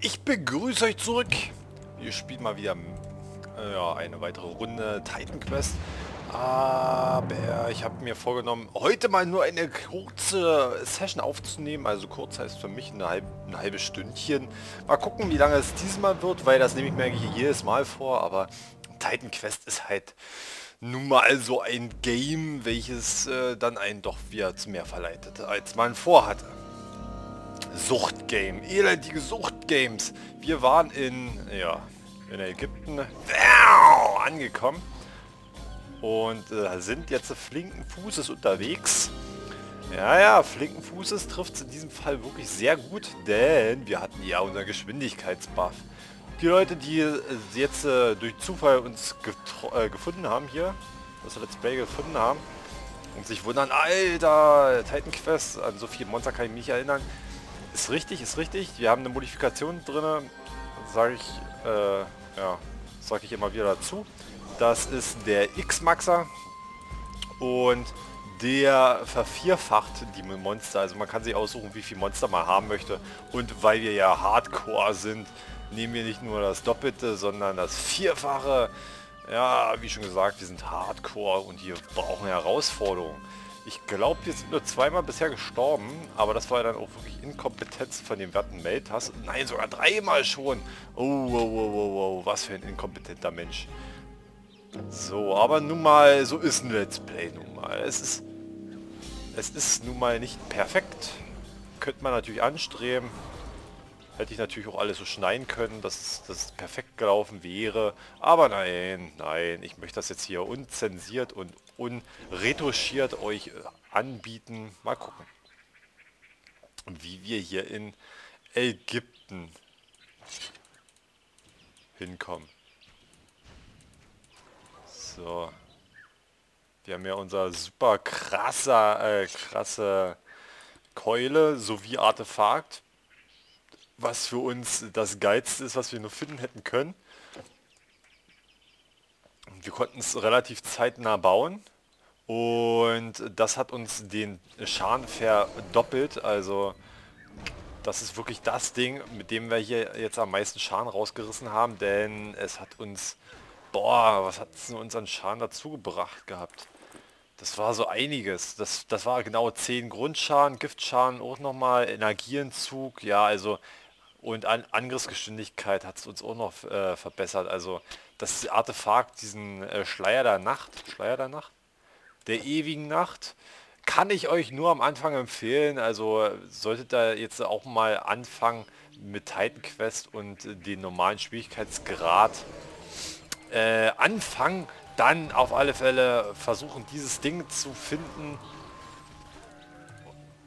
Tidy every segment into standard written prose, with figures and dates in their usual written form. Ich begrüße euch zurück. Wir spielen mal wieder eine weitere Runde Titan Quest. Aber ich habe mir vorgenommen, heute mal nur eine kurze Session aufzunehmen. Also kurz heißt für mich ein halbes Stündchen. Mal gucken, wie lange es diesmal wird, weil das nehme ich mir eigentlich jedes Mal vor. Aber Titan Quest ist halt nun mal so ein Game, welches dann einen doch wieder zu mehr verleitet, als man vorhatte. Suchtgame, elendige Suchtgames. Wir waren in Ägypten angekommen und sind jetzt flinken Fußes unterwegs. Ja, flinken Fußes trifft es in diesem Fall wirklich sehr gut, denn wir hatten ja unser Geschwindigkeitsbuff. Die Leute, die jetzt durch Zufall uns gefunden haben hier, das Let's Play gefunden haben und sich wundern, Alter, Titan Quest, an so viele Monster kann ich mich nicht erinnern. Ist richtig, ist richtig. Wir haben eine Modifikation drin, sag ich immer wieder dazu. Das ist der X-Maxer und der vervierfacht die Monster. Also man kann sich aussuchen, wie viel Monster man haben möchte. Und weil wir ja Hardcore sind, nehmen wir nicht nur das Doppelte, sondern das Vierfache. Ja, wie schon gesagt, wir sind Hardcore und hier brauchen Herausforderungen. Ich glaube, wir sind nur zweimal bisher gestorben, aber das war ja dann auch wirklich Inkompetenz von dem werten Melthaz. Nein, sogar dreimal schon. Oh, oh, oh, oh, oh, was für ein inkompetenter Mensch. So, aber nun mal, so ist ein Let's Play nun mal. Es ist nun mal nicht perfekt. Könnte man natürlich anstreben. Hätte ich natürlich auch alles so schneiden können, dass es perfekt gelaufen wäre. Aber nein, nein, ich möchte das jetzt hier unzensiert und unretuschiert euch anbieten. Mal gucken, wie wir hier in Ägypten hinkommen. So. Wir haben ja unser super krasse Keule sowie Artefakt. Was für uns das Geilste ist, was wir nur finden hätten können. Wir konnten es relativ zeitnah bauen. Und das hat uns den Schaden verdoppelt. Also das ist wirklich das Ding, mit dem wir hier jetzt am meisten Schaden rausgerissen haben. Denn es hat uns... Boah, was hat es uns an Schaden dazu gebracht gehabt? Das war so einiges. Das war genau 10 Grundschaden, Giftschaden auch nochmal, Energieentzug. Ja, also... Und Angriffsgeschwindigkeit hat es uns auch noch verbessert. Also das Artefakt, diesen Schleier der Nacht, der ewigen Nacht, kann ich euch nur am Anfang empfehlen. Also solltet ihr jetzt auch mal anfangen mit Titan Quest und den normalen Schwierigkeitsgrad anfangen, dann auf alle Fälle versuchen, dieses Ding zu finden.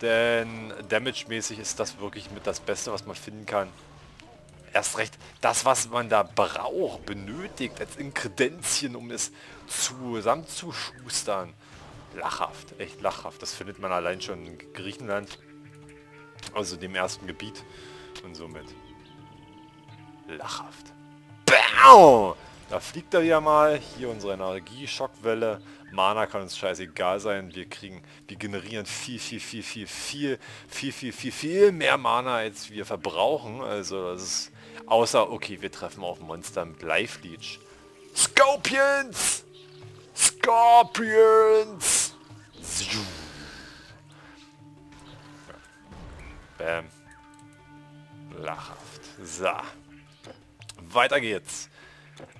Denn damage-mäßig ist das wirklich mit das Beste, was man finden kann. Erst recht das, was man da braucht, benötigt als Inkredenzien, um es zusammenzuschustern. Lachhaft, echt lachhaft. Das findet man allein schon in Griechenland. Also dem ersten Gebiet. Und somit lachhaft. Bam! Da fliegt er wieder mal. Hier unsere Energie-Schockwelle. Mana kann uns scheißegal sein. Wir generieren viel mehr Mana, als wir verbrauchen. Also das ist... Außer, okay, wir treffen auf Monster mit Life Leech. Scorpions! Scorpions! Bam. Lachhaft. So. Weiter geht's.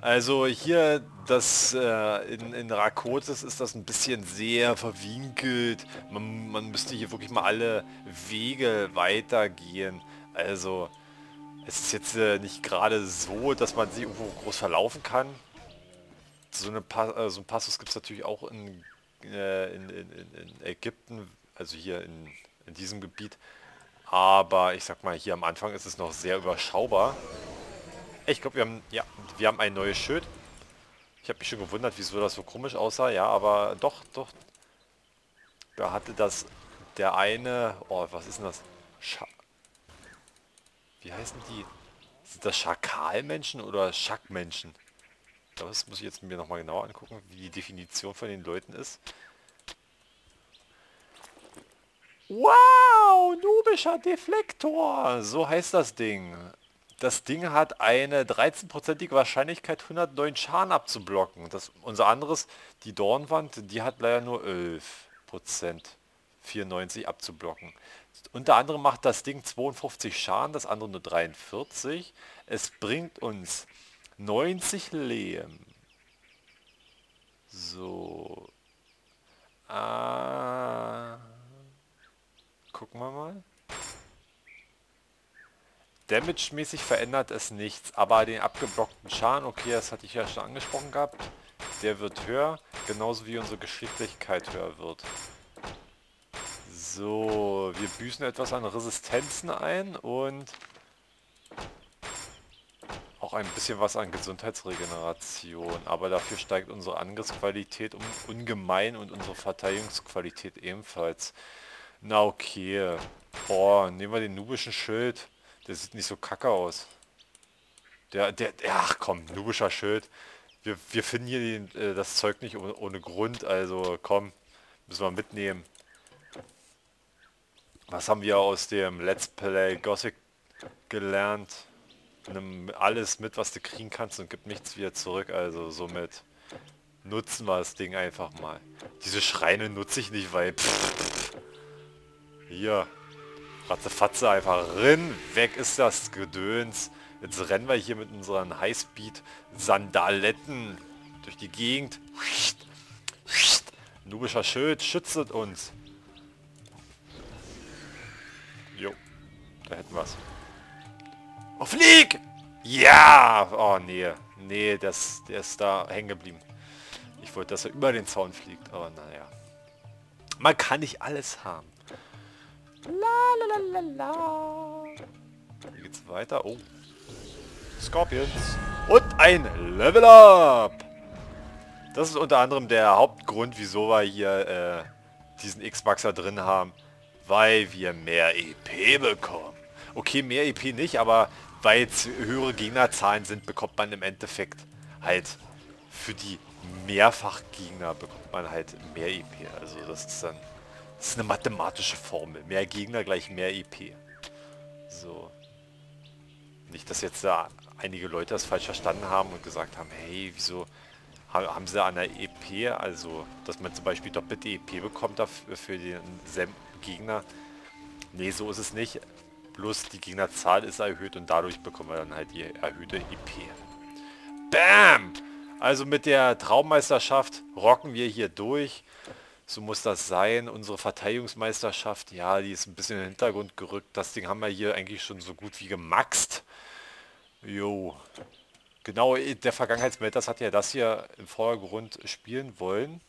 Also hier, das in Rakotis ist das ein bisschen sehr verwinkelt. Man müsste hier wirklich mal alle Wege weitergehen. Also es ist jetzt nicht gerade so, dass man sich irgendwo groß verlaufen kann. So ein Passus gibt es natürlich auch in Ägypten, also hier in diesem Gebiet. Aber ich sag mal, hier am Anfang ist es noch sehr überschaubar. Ich glaube, wir haben ein neues Schild. Ich habe mich schon gewundert, wieso das so komisch aussah. Ja, aber doch. Da hatte das der eine... Oh, was ist denn das? Wie heißen die? Sind das Schakalmenschen oder Schackmenschen? Das muss ich jetzt mir nochmal genauer angucken, wie die Definition von den Leuten ist. Wow, nubischer Deflektor! So heißt das Ding. Das Ding hat eine 13%ige Wahrscheinlichkeit, 109 Schaden abzublocken. Das, unser anderes, die Dornwand, die hat leider nur 11%, 94 abzublocken. Unter anderem macht das Ding 52 Schaden, das andere nur 43. Es bringt uns 90 Leben. So. Gucken wir mal. Damage-mäßig verändert es nichts, aber den abgeblockten Schaden, okay, das hatte ich ja schon angesprochen gehabt, der wird höher, genauso wie unsere Geschicklichkeit höher wird. So, wir büßen etwas an Resistenzen ein und auch ein bisschen was an Gesundheitsregeneration, aber dafür steigt unsere Angriffsqualität ungemein und unsere Verteidigungsqualität ebenfalls. Na okay, boah, nehmen wir den nubischen Schild. Der sieht nicht so kacke aus. Ach komm, nubischer Schild. Wir finden hier das Zeug nicht ohne Grund, also komm, müssen wir mitnehmen. Was haben wir aus dem Let's Play Gothic gelernt? Nimm alles mit, was du kriegen kannst und gib nichts wieder zurück, also somit nutzen wir das Ding einfach mal. Diese Schreine nutze ich nicht, weil... Hier. Ratzefatze einfach rin, weg ist das Gedöns. Jetzt rennen wir hier mit unseren Highspeed-Sandaletten durch die Gegend. Nubischer Schild schützt uns. Jo, da hätten wir's. Oh, flieg! Ja! Oh, nee. Nee, der ist da hängen geblieben. Ich wollte, dass er über den Zaun fliegt, aber naja. Man kann nicht alles haben. Lalalala. Hier geht's weiter. Oh. Scorpions. Und ein Level Up. Das ist unter anderem der Hauptgrund, wieso wir hier diesen X-Maxer drin haben. Weil wir mehr EP bekommen. Okay, mehr EP nicht, aber weil es höhere Gegnerzahlen sind, bekommt man im Endeffekt halt für die Mehrfachgegner bekommt man halt mehr EP. Also das ist dann... Das ist eine mathematische Formel. Mehr Gegner gleich mehr EP. So. Nicht, dass jetzt da einige Leute das falsch verstanden haben und gesagt haben, hey, wieso haben sie an der EP, also, dass man zum Beispiel doppelte EP bekommt dafür für denselben Gegner. Nee, so ist es nicht. Bloß die Gegnerzahl ist erhöht und dadurch bekommen wir dann halt die erhöhte EP. Bam! Also mit der Traumeisterschaft rocken wir hier durch. So muss das sein. Unsere Verteidigungsmeisterschaft, ja, die ist ein bisschen in den Hintergrund gerückt. Das Ding haben wir hier eigentlich schon so gut wie gemaxt. Jo. Genau, der Vergangenheitsmelthaz hat ja das hier im Vordergrund spielen wollen.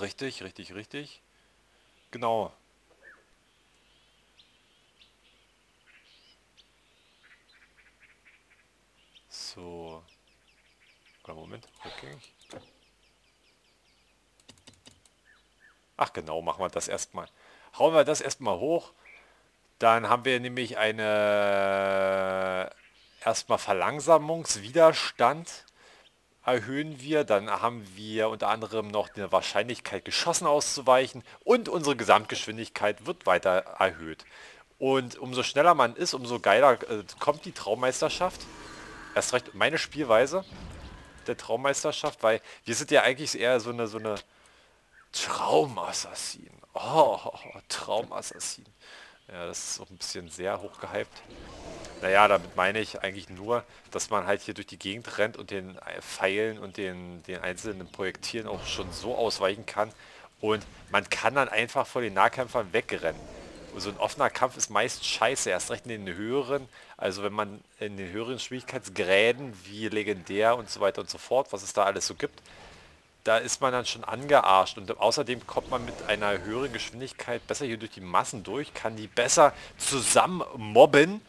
Richtig, richtig, richtig. Genau. So. Moment, okay. Ach genau, machen wir das erstmal. Hauen wir das erstmal hoch. Dann haben wir nämlich eine erstmal Verlangsamungswiderstand erhöhen wir. Dann haben wir unter anderem noch die Wahrscheinlichkeit, geschossen auszuweichen. Und unsere Gesamtgeschwindigkeit wird weiter erhöht. Und umso schneller man ist, umso geiler kommt die Traumeisterschaft. Erst recht meine Spielweise der Traumeisterschaft, weil wir sind ja eigentlich eher so eine Traumassassin. Oh, Traumassassin. Ja, das ist auch ein bisschen sehr hochgehypt. Naja, damit meine ich eigentlich nur, dass man halt hier durch die Gegend rennt und den Pfeilen und den einzelnen Projektilen auch schon so ausweichen kann. Und man kann dann einfach vor den Nahkämpfern wegrennen. Und so ein offener Kampf ist meist scheiße, erst recht in den höheren, also wenn man in den höheren Schwierigkeitsgräden wie legendär und so weiter und so fort, was es da alles so gibt, da ist man dann schon angearscht und außerdem kommt man mit einer höheren Geschwindigkeit besser hier durch die Massen durch, kann die besser zusammen mobben.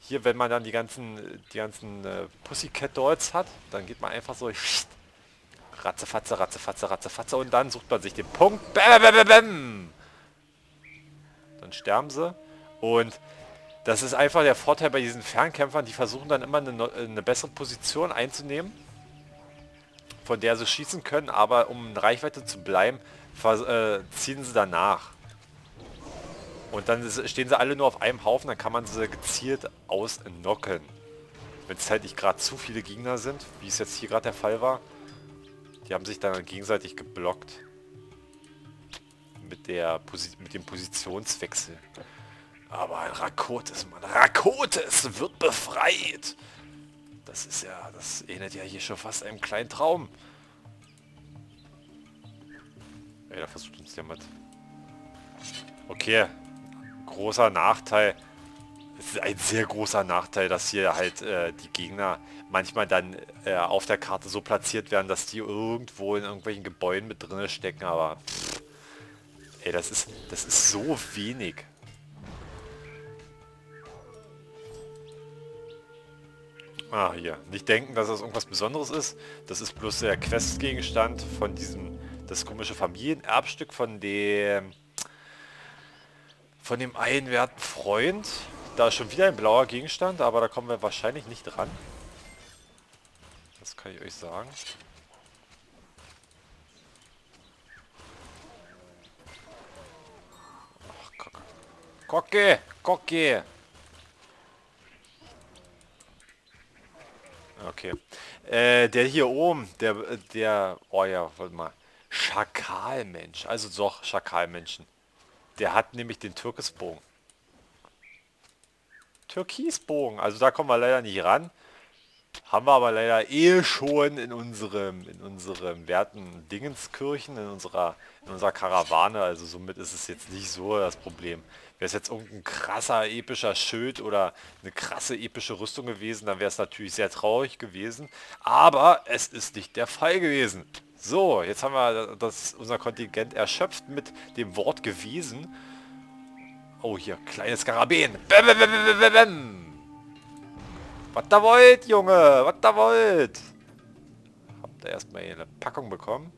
Hier, wenn man dann die ganzen Pussycat-Dolls hat, dann geht man einfach so ratzefatze, ratzefatze, ratzefatze und dann sucht man sich den Punkt. Bam, bam, bam, bam. Dann sterben sie und das ist einfach der Vorteil bei diesen Fernkämpfern, die versuchen dann immer eine bessere Position einzunehmen, von der sie schießen können, aber um in Reichweite zu bleiben, ziehen sie danach. Und dann stehen sie alle nur auf einem Haufen, dann kann man sie gezielt ausnocken. Wenn es halt nicht gerade zu viele Gegner sind, wie es jetzt hier gerade der Fall war. Die haben sich dann gegenseitig geblockt. Mit dem Positionswechsel. Aber ein Rakotis, Mann. Rakotis wird befreit! Das ist ja, das ähnelt ja hier schon fast einem kleinen Traum. Ey, da versucht uns jemand. Okay, großer Nachteil. Es ist ein sehr großer Nachteil, dass hier halt die Gegner manchmal dann auf der Karte so platziert werden, dass die irgendwo in irgendwelchen Gebäuden mit drin stecken, aber... Pff, ey, das ist so wenig. Ah, hier. Nicht denken, dass das irgendwas Besonderes ist. Das ist bloß der Questgegenstand von diesem... Das komische Familienerbstück von dem... Von dem einen werten Freund. Da ist schon wieder ein blauer Gegenstand, aber da kommen wir wahrscheinlich nicht dran. Das kann ich euch sagen. Ach, Kacke. Kocke! Kocke! Okay. Der hier oben, der... Oh ja, warte mal. Schakalmensch. Also doch, Schakalmenschen. Der hat nämlich den Türkisbogen. Türkisbogen. Also da kommen wir leider nicht ran. Haben wir aber leider eh schon in unserem werten Dingenskirchen, in unserer Karawane. Also somit ist es jetzt nicht so das Problem. Wäre es jetzt irgendein krasser, epischer Schild oder eine krasse, epische Rüstung gewesen, dann wäre es natürlich sehr traurig gewesen. Aber es ist nicht der Fall gewesen. So, jetzt haben wir unser Kontingent erschöpft mit dem Wort gewesen. Oh, hier, kleine Skarabäen. Bäm, bäm, bäm, bäm, bäm. Was da wollt, Junge? Was da wollt? Habt ihr erstmal eine Packung bekommen?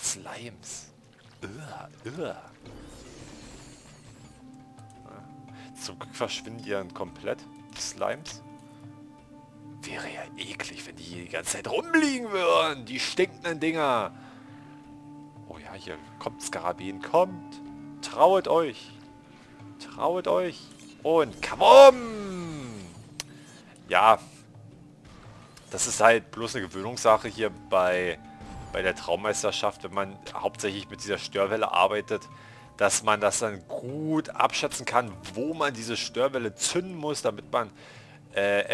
Slimes. Zum Glück verschwinden die dann komplett, die Slimes. Wäre ja eklig, wenn die hier die ganze Zeit rumliegen würden. Die stinkenden Dinger. Oh ja, hier kommt Skarabäen, kommt. Trauet euch. Trauet euch. Und kabum! Ja. Das ist halt bloß eine Gewöhnungssache hier bei der Traummeisterschaft, wenn man hauptsächlich mit dieser Störwelle arbeitet, dass man das dann gut abschätzen kann, wo man diese Störwelle zünden muss, damit man eine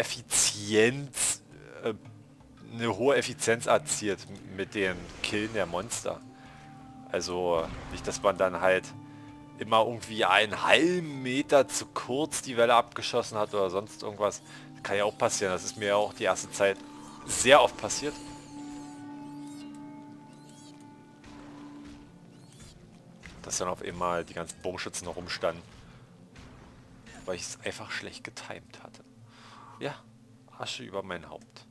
hohe Effizienz erzielt mit dem Killen der Monster. Also nicht, dass man dann halt immer irgendwie einen halben Meter zu kurz die Welle abgeschossen hat oder sonst irgendwas. Das kann ja auch passieren. Das ist mir ja auch die erste Zeit sehr oft passiert. Dass dann auf einmal die ganzen Bogenschützen noch rumstanden. Weil ich es einfach schlecht getimt hatte. Ja, Asche über mein Haupt.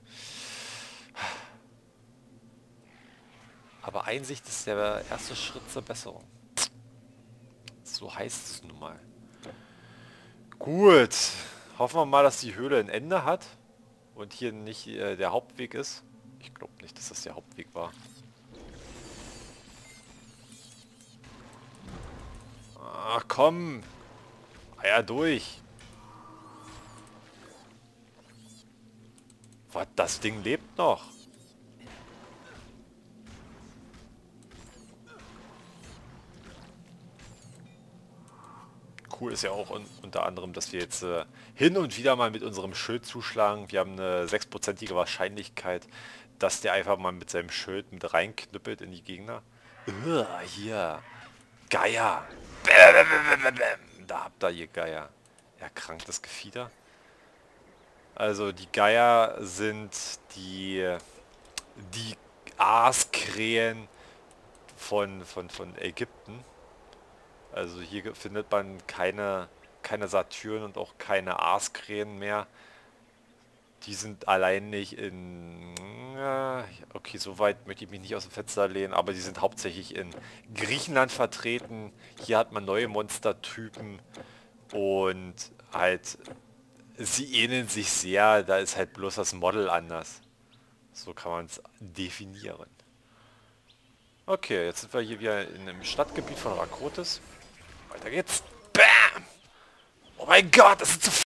Aber Einsicht ist der erste Schritt zur Besserung. So heißt es nun mal. Gut. Hoffen wir mal, dass die Höhle ein Ende hat. Und hier nicht der Hauptweg ist. Ich glaube nicht, dass das der Hauptweg war. Ach komm. Eier durch. Was? Das Ding lebt noch. Cool ist ja auch unter anderem, dass wir jetzt hin und wieder mal mit unserem Schild zuschlagen. Wir haben eine 6%ige Wahrscheinlichkeit, dass der einfach mal mit seinem Schild mit reinknüppelt in die Gegner. Hier. Geier. Da habt ihr Geier. Erkranktes Gefieder. Also die Geier sind die Aaskrähen von Ägypten. Also hier findet man keine Satyren und auch keine Aaskrähen mehr. Die sind allein nicht in... Okay, so weit möchte ich mich nicht aus dem Fenster lehnen, aber die sind hauptsächlich in Griechenland vertreten. Hier hat man neue Monstertypen und halt... Sie ähneln sich sehr, da ist halt bloß das Model anders. So kann man es definieren. Okay, jetzt sind wir hier wieder in einem Stadtgebiet von Rakotis. Weiter geht's. mein Gott, das ist zu